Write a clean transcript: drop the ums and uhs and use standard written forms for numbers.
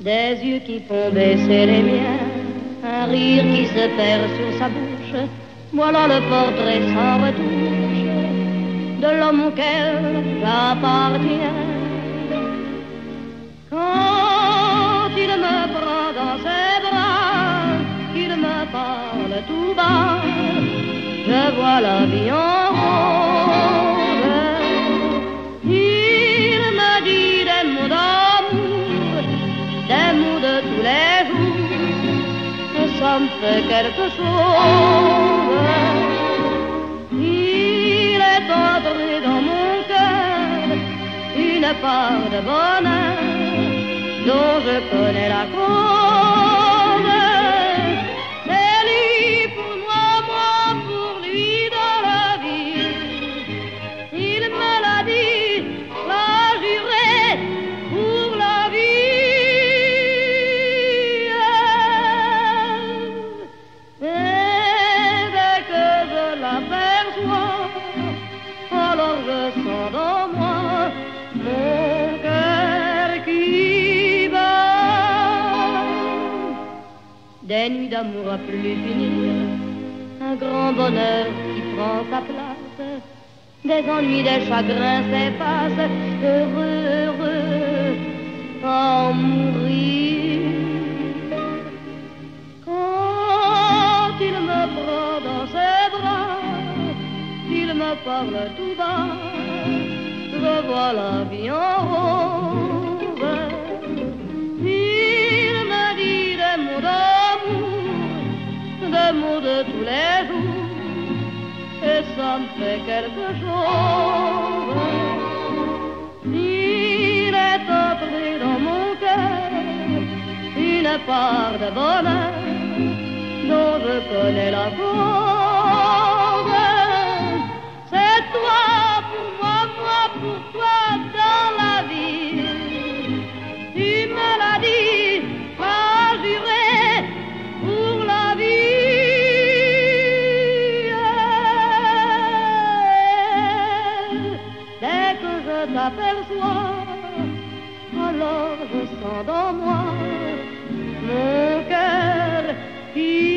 Des yeux qui font baisser les miens, un rire qui se perd sur sa bouche, voilà le portrait sans retouche de l'homme auquel j'appartiens. Quand il me prend dans ses bras, il me parle tout bas, je vois la vie en rose. Il me dit des mots d'amour, des mots de tous les jours, que ça me fait quelque chose. Il est entré dans mon cœur une part de bonheur dont je connais la cause. C'est lui pour moi, moi pour lui dans la vie. Il me l'a dit, l'a juré pour la vie. Et dès que je l'aperçois, alors je sens dans moi mon des nuits d'amour à plus finir, un grand bonheur qui prend sa place, des ennuis, des chagrins s'effacent, heureux, heureux à en mourir. Quand il me prend dans ses bras, il me parle tout bas, je vois la vie en rose. Il me dit des mots d'amour, des mots de tous les jours, et ça me fait quelque chose. Il est entré dans mon cœur une part de bonheur dont je connais la cause. C'est toi pour moi, moi pour toi dans la vie. Tu me l'as dit, m'as juré pour la vie. T'aperçois, alors je sens dans moi mon cœur qui